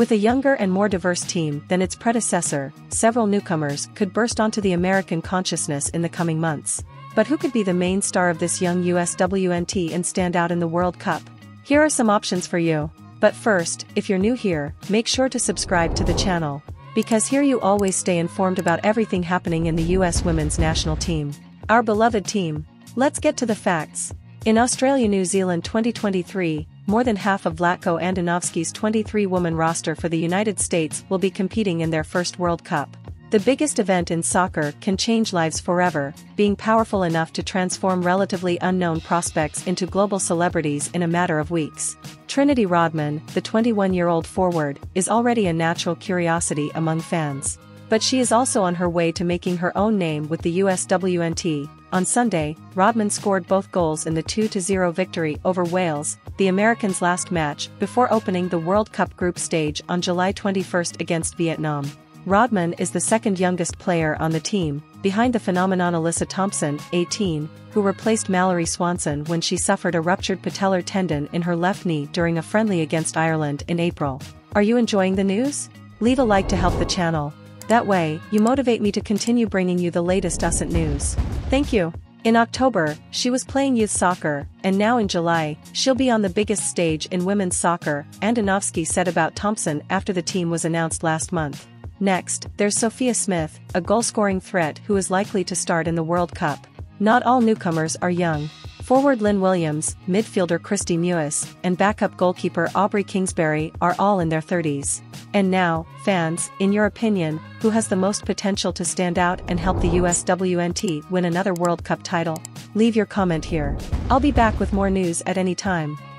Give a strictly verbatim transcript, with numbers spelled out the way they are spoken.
With a younger and more diverse team than its predecessor, several newcomers could burst onto the American consciousness in the coming months. But who could be the main star of this young U S W N T and stand out in the World Cup? Here are some options for you. But first, if you're new here, make sure to subscribe to the channel, because here you always stay informed about everything happening in the U S women's national team. Our beloved team. Let's get to the facts. In Australia New Zealand twenty twenty-three, more than half of Vlatko Andonovsky's twenty-three woman roster for the United States will be competing in their first World Cup. The biggest event in soccer can change lives forever, being powerful enough to transform relatively unknown prospects into global celebrities in a matter of weeks. Trinity Rodman, the twenty-one-year-old forward, is already a natural curiosity among fans. But she is also on her way to making her own name with the U S W N T. On Sunday, Rodman scored both goals in the two to zero victory over Wales, the Americans' last match, before opening the World Cup group stage on July twenty-first against Vietnam. Rodman is the second youngest player on the team, behind the phenomenon Alyssa Thompson, eighteen, who replaced Mallory Swanson when she suffered a ruptured patellar tendon in her left knee during a friendly against Ireland in April. Are you enjoying the news? Leave a like to help the channel. That way, you motivate me to continue bringing you the latest U S W N T news. Thank you. In October, she was playing youth soccer, and now in July, she'll be on the biggest stage in women's soccer, Andonovsky said about Thompson after the team was announced last month. Next, there's Sophia Smith, a goal-scoring threat who is likely to start in the World Cup. Not all newcomers are young. Forward Lynn Williams, midfielder Christy Mewis, and backup goalkeeper Aubrey Kingsbury are all in their thirties. And now, fans, in your opinion, who has the most potential to stand out and help the U S W N T win another World Cup title? Leave your comment here. I'll be back with more news at any time.